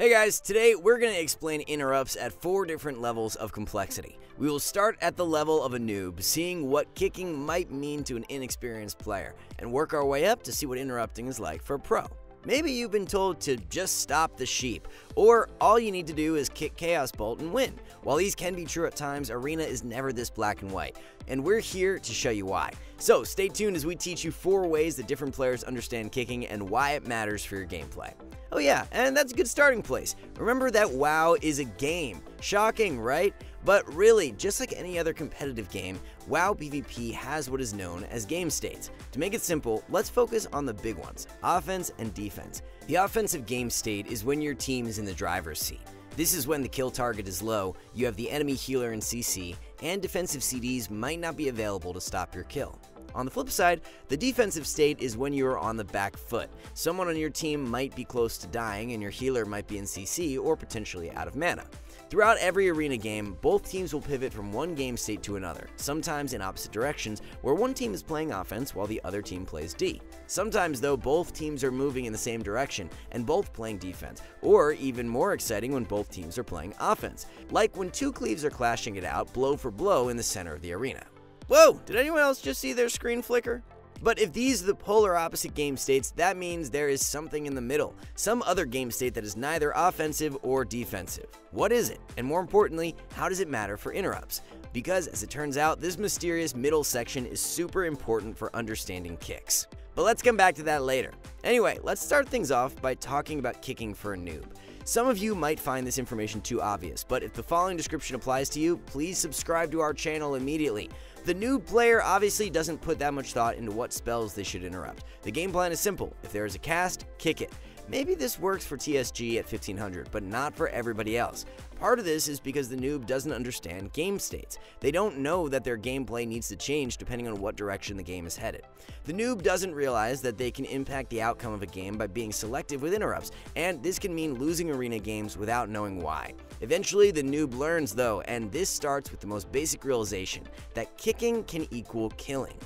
Hey guys, today we're going to explain interrupts at 4 different levels of complexity. We will start at the level of a noob, seeing what kicking might mean to an inexperienced player, and work our way up to see what interrupting is like for a pro. Maybe you've been told to just stop the sheep, or all you need to do is kick Chaos Bolt and win. While these can be true at times, Arena is never this black and white, and we're here to show you why. So stay tuned as we teach you 4 ways that different players understand kicking and why it matters for your gameplay. Oh yeah, and that's a good starting place. Remember that WoW is a game. Shocking, right? But really, just like any other competitive game, WoW PvP has what is known as game states. To make it simple, let's focus on the big ones, offense and defense. The offensive game state is when your team is in the driver's seat. This is when the kill target is low, you have the enemy healer in CC, and defensive CDs might not be available to stop your kill. On the flip side, the defensive state is when you are on the back foot. Someone on your team might be close to dying and your healer might be in CC or potentially out of mana. Throughout every arena game, both teams will pivot from one game state to another, sometimes in opposite directions, where one team is playing offense while the other team plays D. Sometimes though, both teams are moving in the same direction and both playing defense, or even more exciting when both teams are playing offense, like when two cleaves are clashing it out blow for blow in the center of the arena. Whoa, did anyone else just see their screen flicker? But if these are the polar opposite game states, that means there is something in the middle, some other game state that is neither offensive or defensive. What is it? And more importantly, how does it matter for interrupts? Because as it turns out, this mysterious middle section is super important for understanding kicks. But let's come back to that later. Anyway, let's start things off by talking about kicking for a noob. Some of you might find this information too obvious, but if the following description applies to you, please subscribe to our channel immediately. The noob player obviously doesn't put that much thought into what spells they should interrupt. The game plan is simple. If there is a cast, kick it. Maybe this works for TSG at 1500, but not for everybody else. Part of this is because the noob doesn't understand game states. They don't know that their gameplay needs to change depending on what direction the game is headed. The noob doesn't realize that they can impact the outcome of a game by being selective with interrupts, and this can mean losing arena games without knowing why. Eventually, the noob learns though, and this starts with the most basic realization, that kicking can equal killing.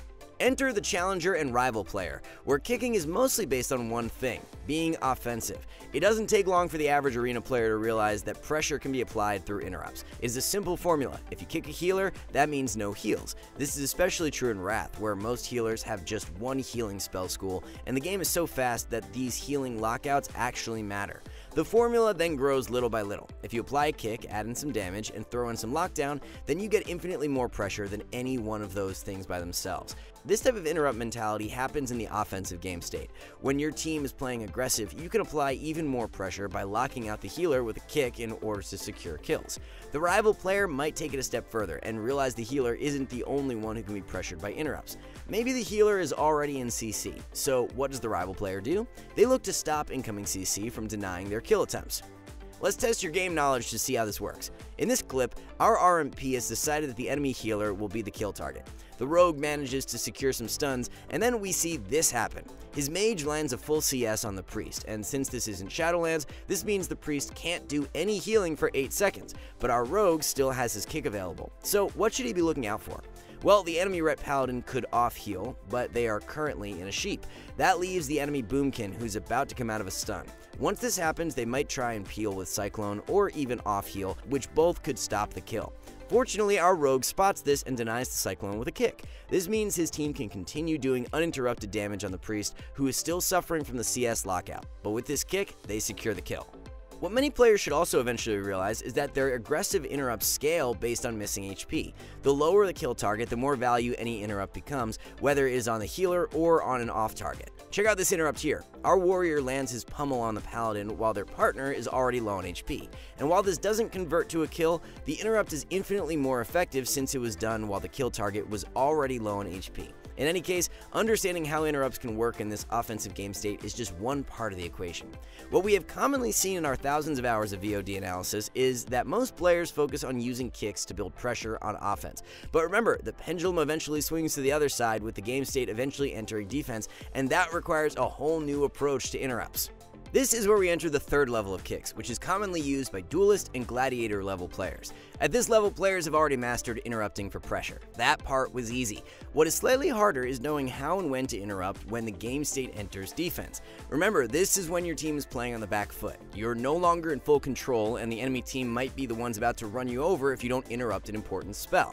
Enter the Challenger and Rival player, where kicking is mostly based on one thing, being offensive. It doesn't take long for the average arena player to realize that pressure can be applied through interrupts. It's a simple formula. If you kick a healer, that means no heals. This is especially true in Wrath, where most healers have just one healing spell school, and the game is so fast that these healing lockouts actually matter. The formula then grows little by little. If you apply a kick, add in some damage, and throw in some lockdown, then you get infinitely more pressure than any one of those things by themselves. This type of interrupt mentality happens in the offensive game state. When your team is playing aggressive, you can apply even more pressure by locking out the healer with a kick in order to secure kills. The Rival player might take it a step further and realize the healer isn't the only one who can be pressured by interrupts. Maybe the healer is already in CC, so what does the Rival player do? They look to stop incoming CC from denying their kill attempts. Let's test your game knowledge to see how this works. In this clip, our RMP has decided that the enemy healer will be the kill target. The rogue manages to secure some stuns, and then we see this happen. His mage lands a full CS on the priest, and since this isn't Shadowlands, this means the priest can't do any healing for 8 seconds, but our rogue still has his kick available. So what should he be looking out for? Well, the enemy Ret Paladin could off-heal, but they are currently in a sheep. That leaves the enemy Boomkin, who's about to come out of a stun. Once this happens, they might try and peel with Cyclone or even off-heal, which both could stop the kill. Fortunately, our rogue spots this and denies the Cyclone with a kick. This means his team can continue doing uninterrupted damage on the priest, who is still suffering from the CS lockout, but with this kick, they secure the kill. What many players should also eventually realize is that their aggressive interrupts scale based on missing HP. The lower the kill target, the more value any interrupt becomes, whether it is on the healer or on an off target. Check out this interrupt here. Our warrior lands his pummel on the paladin while their partner is already low on HP. And while this doesn't convert to a kill, the interrupt is infinitely more effective since it was done while the kill target was already low on HP. In any case, understanding how interrupts can work in this offensive game state is just one part of the equation. What we have commonly seen in our thousands of hours of VOD analysis is that most players focus on using kicks to build pressure on offense. But remember, the pendulum eventually swings to the other side with the game state eventually entering defense, and that requires a whole new approach to interrupts. This is where we enter the third level of kicks, which is commonly used by Duelist and Gladiator level players. At this level, players have already mastered interrupting for pressure. That part was easy. What is slightly harder is knowing how and when to interrupt when the game state enters defense. Remember, this is when your team is playing on the back foot. You're no longer in full control, and the enemy team might be the ones about to run you over if you don't interrupt an important spell.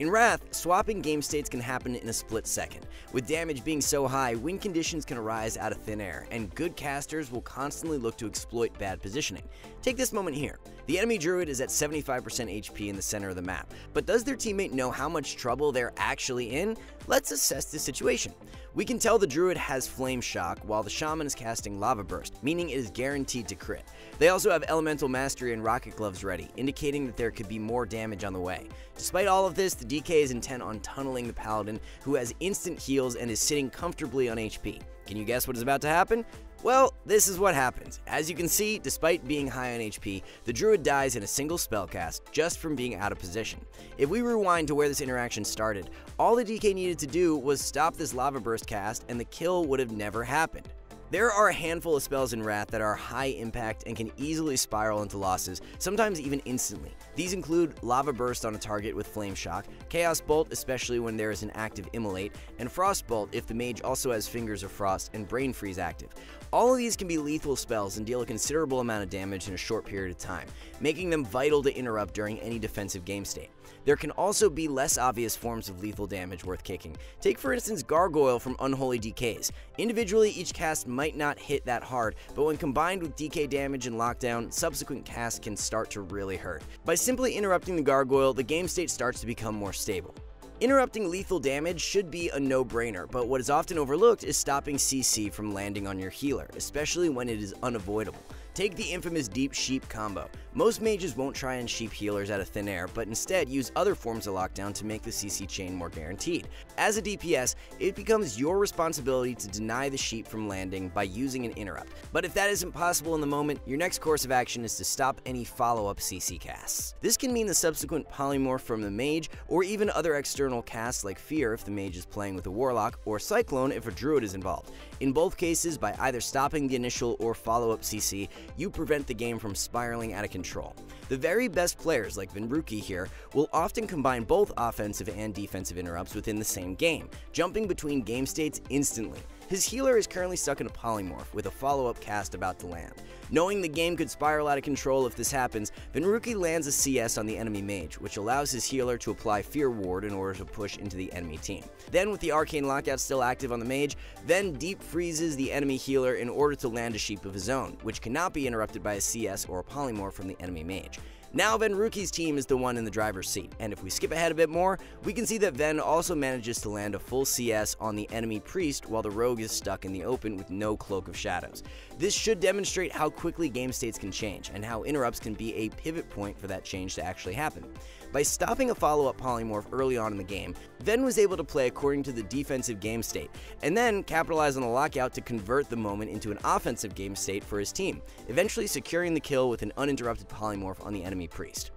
In Wrath, swapping game states can happen in a split second. With damage being so high, win conditions can arise out of thin air, and good casters will constantly look to exploit bad positioning. Take this moment here. The enemy druid is at 75% HP in the center of the map, but does their teammate know how much trouble they're actually in? Let's assess this situation. We can tell the druid has flame shock while the shaman is casting lava burst, meaning it is guaranteed to crit. They also have elemental mastery and rocket gloves ready, indicating that there could be more damage on the way. Despite all of this, the DK is intent on tunneling the paladin, who has instant heals and is sitting comfortably on HP. Can you guess what is about to happen? Well, this is what happens. As you can see, despite being high on HP, the druid dies in a single spellcast just from being out of position. If we rewind to where this interaction started, all the DK needed to do was stop this lava burst cast and the kill would have never happened. There are a handful of spells in Wrath that are high impact and can easily spiral into losses, sometimes even instantly. These include Lava Burst on a target with Flame Shock, Chaos Bolt especially when there is an active Immolate, and Frost Bolt if the mage also has Fingers of Frost and Brain Freeze active. All of these can be lethal spells and deal a considerable amount of damage in a short period of time, making them vital to interrupt during any defensive game state. There can also be less obvious forms of lethal damage worth kicking. Take for instance Gargoyle from Unholy DKs. Individually, each cast might not hit that hard, but when combined with DK damage and lockdown, subsequent casts can start to really hurt. By simply interrupting the Gargoyle, the game state starts to become more stable. Interrupting lethal damage should be a no-brainer, but what is often overlooked is stopping CC from landing on your healer, especially when it is unavoidable. Take the infamous Deep Sheep combo. Most mages won't try and sheep healers out of thin air, but instead use other forms of lockdown to make the CC chain more guaranteed. As a DPS, it becomes your responsibility to deny the sheep from landing by using an interrupt. But if that isn't possible in the moment, your next course of action is to stop any follow-up CC casts. This can mean the subsequent polymorph from the mage, or even other external casts like fear if the mage is playing with a warlock, or cyclone if a druid is involved. In both cases, by either stopping the initial or follow-up CC, you prevent the game from spiraling out of control. The very best players, like Venruki here, will often combine both offensive and defensive interrupts within the same game, jumping between game states instantly. His healer is currently stuck in a polymorph, with a follow-up cast about to land. Knowing the game could spiral out of control if this happens, Venruki lands a CS on the enemy mage, which allows his healer to apply Fear Ward in order to push into the enemy team. Then, with the Arcane Lockout still active on the mage, Ven deep freezes the enemy healer in order to land a sheep of his own, which cannot be interrupted by a CS or a polymorph from the enemy mage. Now Venruki's team is the one in the driver's seat, and if we skip ahead a bit more, we can see that Ven also manages to land a full CS on the enemy priest while the rogue is stuck in the open with no Cloak of Shadows. This should demonstrate how quickly game states can change, and how interrupts can be a pivot point for that change to actually happen. By stopping a follow-up polymorph early on in the game, Ven was able to play according to the defensive game state, and then capitalize on the lockout to convert the moment into an offensive game state for his team, eventually securing the kill with an uninterrupted polymorph on the enemy priest.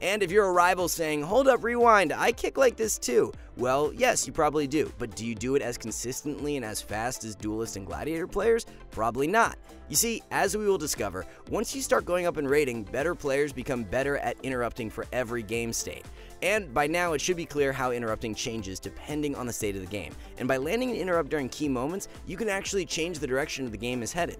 And if you're a rival saying, hold up, rewind, I kick like this too. Well, yes, you probably do, but do you do it as consistently and as fast as Duelist and Gladiator players? Probably not. You see, as we will discover, once you start going up in rating, better players become better at interrupting for every game state. And by now, it should be clear how interrupting changes depending on the state of the game. And by landing an interrupt during key moments, you can actually change the direction the game is headed.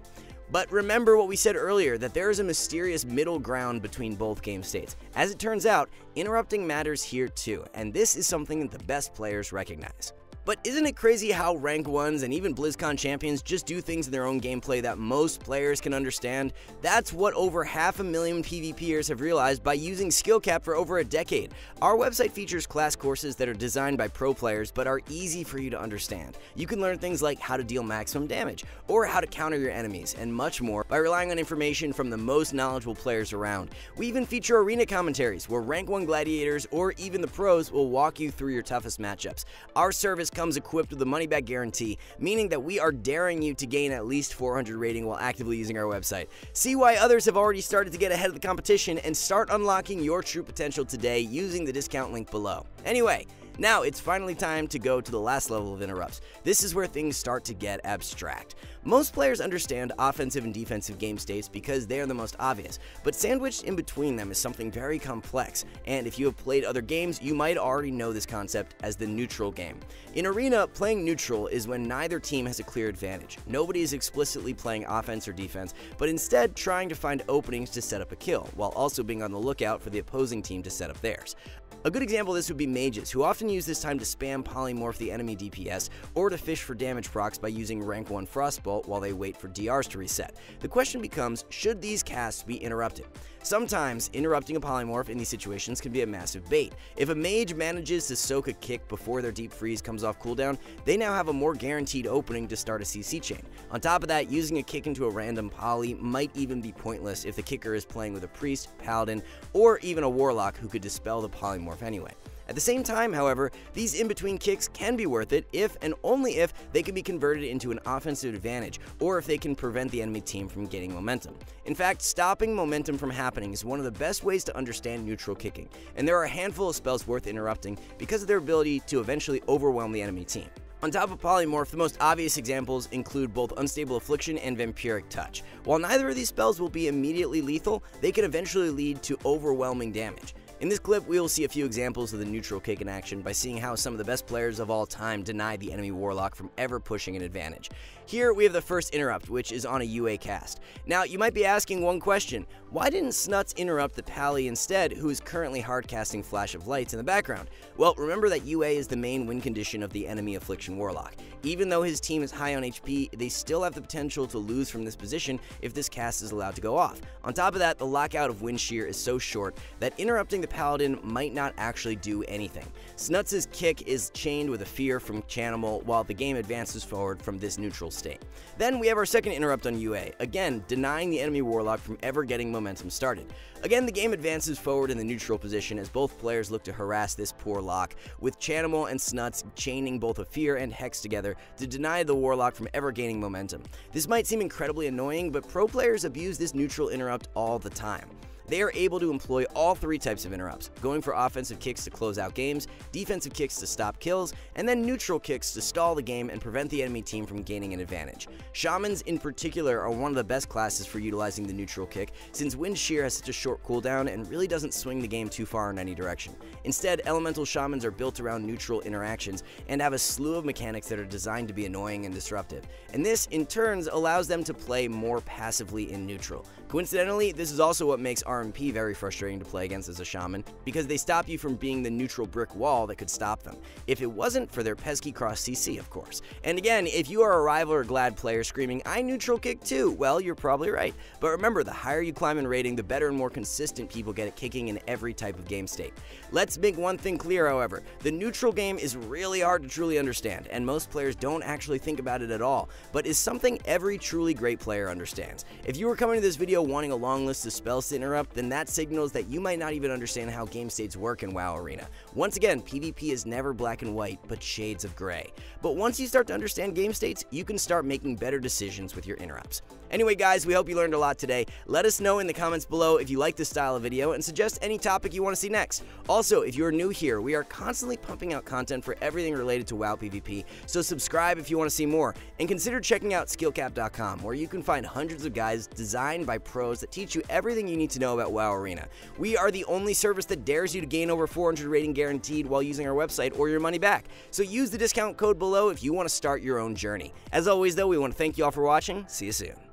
But remember what we said earlier, that there is a mysterious middle ground between both game states. As it turns out, interrupting matters here too, and this is something that the best players recognize. But isn't it crazy how Rank 1s and even BlizzCon champions just do things in their own gameplay that most players can understand? That's what over 500,000 PvPers have realized by using Skill Capped for over a decade. Our website features class courses that are designed by pro players but are easy for you to understand. You can learn things like how to deal maximum damage, or how to counter your enemies, and much more by relying on information from the most knowledgeable players around. We even feature arena commentaries where Rank 1 gladiators or even the pros will walk you through your toughest matchups. Our service comes equipped with a money-back guarantee, meaning that we are daring you to gain at least 400 rating while actively using our website. See why others have already started to get ahead of the competition and start unlocking your true potential today using the discount link below. Anyway, now it's finally time to go to the last level of interrupts. This is where things start to get abstract. Most players understand offensive and defensive game states because they are the most obvious, but sandwiched in between them is something very complex, and if you have played other games, you might already know this concept as the neutral game. In Arena, playing neutral is when neither team has a clear advantage. Nobody is explicitly playing offense or defense, but instead trying to find openings to set up a kill, while also being on the lookout for the opposing team to set up theirs. A good example of this would be mages, who often use this time to spam polymorph the enemy DPS, or to fish for damage procs by using Rank 1 Frostbolt while they wait for DRs to reset. The question becomes, should these casts be interrupted? Sometimes, interrupting a polymorph in these situations can be a massive bait. If a mage manages to soak a kick before their deep freeze comes off cooldown, they now have a more guaranteed opening to start a CC chain. On top of that, using a kick into a random poly might even be pointless if the kicker is playing with a priest, paladin, or even a warlock who could dispel the polymorph anyway. At the same time, however, these in-between kicks can be worth it if and only if they can be converted into an offensive advantage, or if they can prevent the enemy team from getting momentum. In fact, stopping momentum from happening is one of the best ways to understand neutral kicking, and there are a handful of spells worth interrupting because of their ability to eventually overwhelm the enemy team. On top of polymorph, the most obvious examples include both Unstable Affliction and Vampiric Touch. While neither of these spells will be immediately lethal, they could eventually lead to overwhelming damage. In this clip, we will see a few examples of the neutral kick in action by seeing how some of the best players of all time denied the enemy warlock from ever pushing an advantage. Here we have the first interrupt, which is on a UA cast. Now, you might be asking one question: why didn't Snuts interrupt the Pally instead, who is currently hardcasting Flash of Lights in the background? Well, remember that UA is the main win condition of the enemy Affliction Warlock. Even though his team is high on HP, they still have the potential to lose from this position if this cast is allowed to go off. On top of that, the lockout of Wind Shear is so short that interrupting the Paladin might not actually do anything. Snuts' kick is chained with a fear from Chanimal while the game advances forward from this neutral state. Then we have our second interrupt on UA, again denying the enemy warlock from ever getting momentum started. Again, the game advances forward in the neutral position as both players look to harass this poor lock, with Chanimal and Snuts chaining both a fear and hex together to deny the warlock from ever gaining momentum. This might seem incredibly annoying, but pro players abuse this neutral interrupt all the time. They are able to employ all three types of interrupts, going for offensive kicks to close out games, defensive kicks to stop kills, and then neutral kicks to stall the game and prevent the enemy team from gaining an advantage. Shamans in particular are one of the best classes for utilizing the neutral kick, since Wind Shear has such a short cooldown and really doesn't swing the game too far in any direction. Instead, elemental shamans are built around neutral interactions and have a slew of mechanics that are designed to be annoying and disruptive, and this in turn allows them to play more passively in neutral. Coincidentally, this is also what makes RMP very frustrating to play against as a shaman, because they stop you from being the neutral brick wall that could stop them, if it wasn't for their pesky cross CC, of course. And again, if you are a Rival or Glad player screaming, "I neutral kick too," well, you're probably right. But remember, the higher you climb in rating, the better and more consistent people get at kicking in every type of game state. Let's make one thing clear, however: the neutral game is really hard to truly understand, and most players don't actually think about it at all, but is something every truly great player understands. If you were coming to this video wanting a long list of spells to interrupt, then that signals that you might not even understand how game states work in WoW Arena. Once again, PvP is never black and white, but shades of gray. But once you start to understand game states, you can start making better decisions with your interrupts. Anyway guys, we hope you learned a lot today. Let us know in the comments below if you like this style of video and suggest any topic you want to see next. Also, if you're new here, we are constantly pumping out content for everything related to WoW PvP, so subscribe if you want to see more, and consider checking out skillcapped.com, where you can find hundreds of guides designed by pros that teach you everything you need to know about WoW Arena. We are the only service that dares you to gain over 400 rating guaranteed while using our website or your money back, so use the discount code below if you want to start your own journey. As always though, we want to thank you all for watching. See you soon.